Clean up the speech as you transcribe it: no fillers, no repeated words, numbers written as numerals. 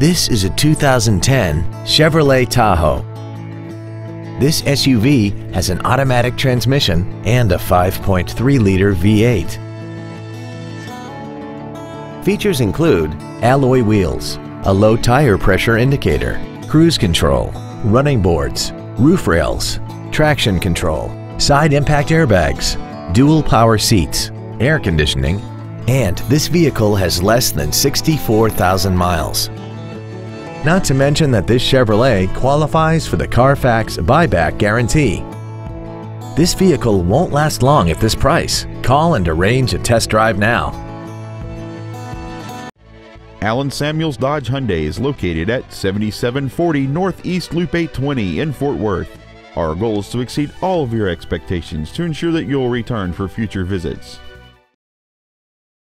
This is a 2010 Chevrolet Tahoe. This SUV has an automatic transmission and a 5.3-liter V8. Features include alloy wheels, a low tire pressure indicator, cruise control, running boards, roof rails, traction control, side impact airbags, dual power seats, air conditioning, and this vehicle has less than 64,000 miles. Not to mention that this Chevrolet qualifies for the Carfax buyback guarantee. This vehicle won't last long at this price. Call and arrange a test drive now. Allen Samuels Dodge Hyundai is located at 7740 Northeast Loop 820 in Fort Worth. Our goal is to exceed all of your expectations to ensure that you'll return for future visits.